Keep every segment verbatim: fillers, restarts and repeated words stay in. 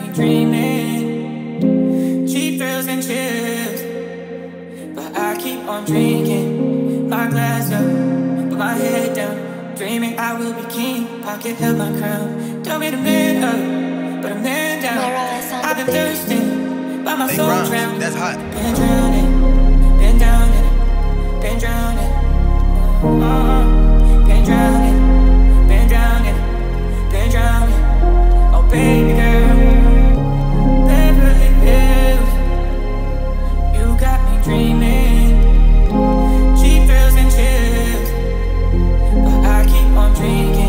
me dreaming. Cheap thrills and chips, but I keep on drinking. My glass up, put my head down, dreaming I will be king. Pocket held my crown. Tell me to man up, but I'm man down. I've been thirsting, but my soul drowned. That's hot. Been drowning, been drowning, been drowning. Oh, been drowning, been drowning, been drowning. Oh, baby girl, Beverly Hills, you got me dreaming. Cheap thrills and chips, but I keep on drinking.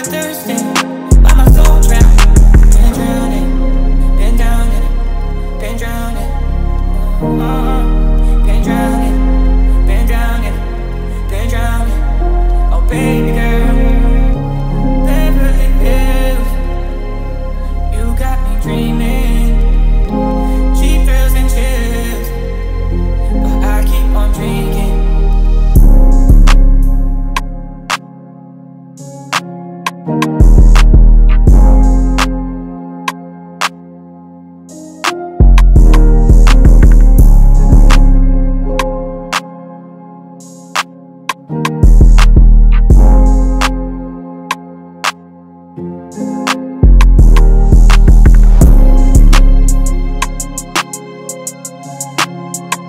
Thursday.